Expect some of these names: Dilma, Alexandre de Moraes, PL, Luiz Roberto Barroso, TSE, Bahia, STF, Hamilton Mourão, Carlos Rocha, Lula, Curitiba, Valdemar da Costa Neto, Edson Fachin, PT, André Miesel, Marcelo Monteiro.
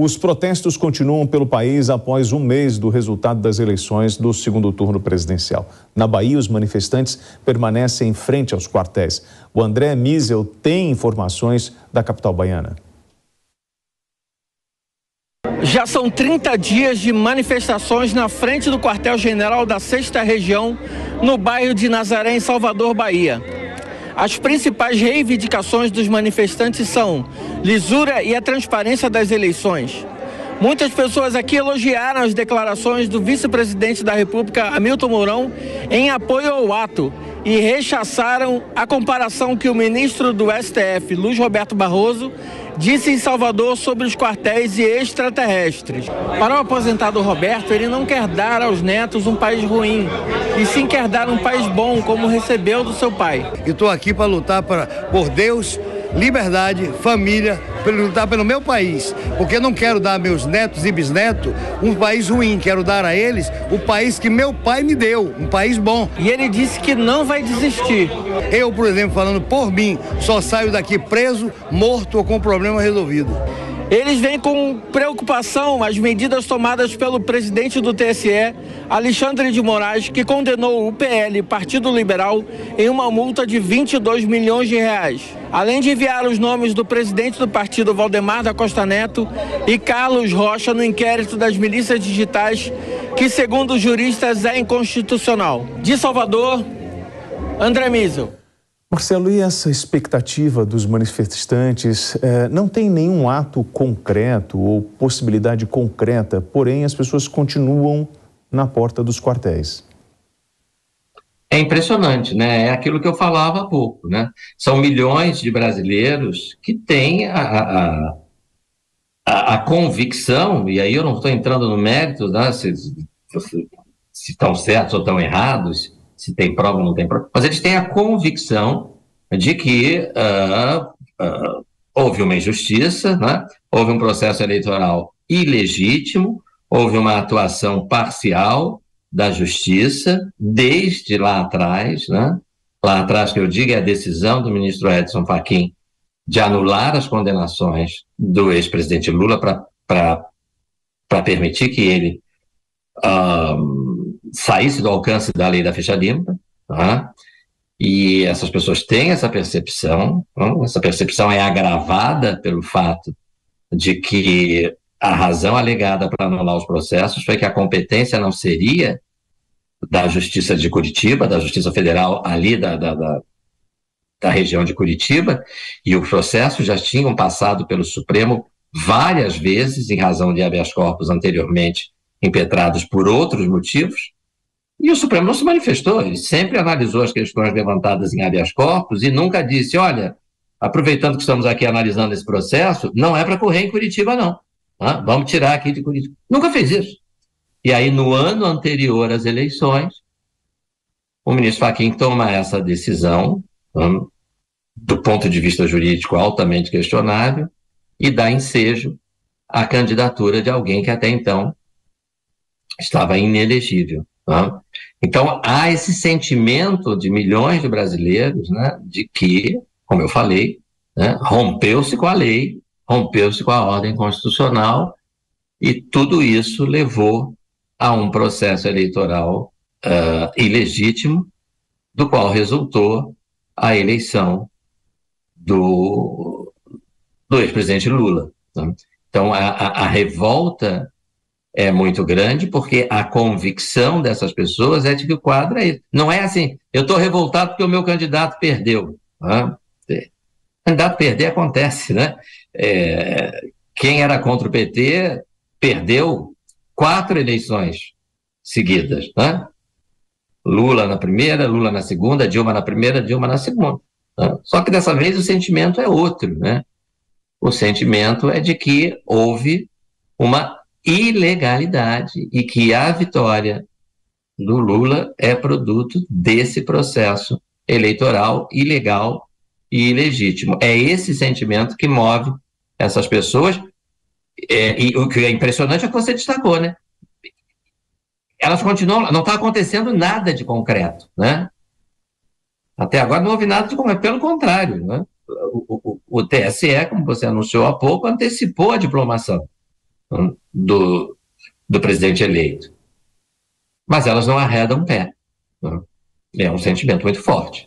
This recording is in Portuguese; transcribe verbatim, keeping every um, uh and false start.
Os protestos continuam pelo país após um mês do resultado das eleições do segundo turno presidencial. Na Bahia, os manifestantes permanecem em frente aos quartéis. O André Miesel tem informações da capital baiana. Já são trinta dias de manifestações na frente do quartel-general da sexta região, no bairro de Nazaré, em Salvador, Bahia. As principais reivindicações dos manifestantes são lisura e a transparência das eleições. Muitas pessoas aqui elogiaram as declarações do vice-presidente da República, Hamilton Mourão, em apoio ao ato e rechaçaram a comparação que o ministro do S T F, Luiz Roberto Barroso, disse em Salvador sobre os quartéis e extraterrestres. Para o aposentado Roberto, ele não quer dar aos netos um país ruim, e sim quer dar um país bom, como recebeu do seu pai. Eu estou aqui para lutar pra, por Deus, liberdade, família, para lutar pelo meu país, porque não quero dar a meus netos e bisnetos um país ruim, quero dar a eles o país que meu pai me deu, um país bom. E ele disse que não vai desistir. Eu, por exemplo, falando por mim, só saio daqui preso, morto ou com problema resolvido. Eles vêm com preocupação as medidas tomadas pelo presidente do T S E, Alexandre de Moraes, que condenou o P L, Partido Liberal, em uma multa de vinte e dois milhões de reais. Além de enviar os nomes do presidente do partido, Valdemar da Costa Neto, e Carlos Rocha no inquérito das milícias digitais, que, segundo os juristas, é inconstitucional. De Salvador, André Miesel. Marcelo, e essa expectativa dos manifestantes eh, não tem nenhum ato concreto ou possibilidade concreta, porém as pessoas continuam na porta dos quartéis. É impressionante, né? É aquilo que eu falava há pouco, né? São milhões de brasileiros que têm a, a, a, a convicção, e aí eu não estou entrando no mérito, né, se, se, se estão certos ou estão errados, se tem prova ou não tem prova, mas eles têm a convicção de que uh, uh, houve uma injustiça, né? Houve um processo eleitoral ilegítimo, houve uma atuação parcial da justiça desde lá atrás, né? Lá atrás, que eu digo, é a decisão do ministro Edson Fachin de anular as condenações do ex-presidente Lula para permitir que ele... Uh, saísse do alcance da lei da ficha limpa, tá? E essas pessoas têm essa percepção, tá? Essa percepção é agravada pelo fato de que a razão alegada para anular os processos foi que a competência não seria da Justiça de Curitiba, da Justiça Federal ali da, da, da, da região de Curitiba, e os processos já tinham passado pelo Supremo várias vezes em razão de habeas corpus anteriormente impetrados por outros motivos. E o Supremo não se manifestou, ele sempre analisou as questões levantadas em habeas corpus e nunca disse, olha, aproveitando que estamos aqui analisando esse processo, não é para correr em Curitiba, não. Ah, vamos tirar aqui de Curitiba. Nunca fez isso. E aí, no ano anterior às eleições, o ministro Fachin toma essa decisão, um, do ponto de vista jurídico altamente questionável, e dá ensejo à candidatura de alguém que até então estava inelegível. Tá? Então, há esse sentimento de milhões de brasileiros, né, de que, como eu falei, né, rompeu-se com a lei, rompeu-se com a ordem constitucional, e tudo isso levou a um processo eleitoral uh, ilegítimo, do qual resultou a eleição do, do ex-presidente Lula. Tá? Então, a, a, a revolta é muito grande, porque a convicção dessas pessoas é de que o quadro é isso. Não é assim, eu estou revoltado porque o meu candidato perdeu. Né? O candidato perder acontece, né? É, quem era contra o P T perdeu quatro eleições seguidas. Né? Lula na primeira, Lula na segunda, Dilma na primeira, Dilma na segunda. Né? Só que dessa vez o sentimento é outro. Né? O sentimento é de que houve uma ilegalidade e que a vitória do Lula é produto desse processo eleitoral ilegal e ilegítimo. É esse sentimento que move essas pessoas, é, e o que é impressionante é que você destacou, né? Elas continuam, não está acontecendo nada de concreto, né? Até agora não houve nada de concreto, pelo contrário, né? O, o, o T S E, como você anunciou há pouco, antecipou a diplomação. do, do presidente eleito. Mas elas não arredam o pé. É um sentimento muito forte.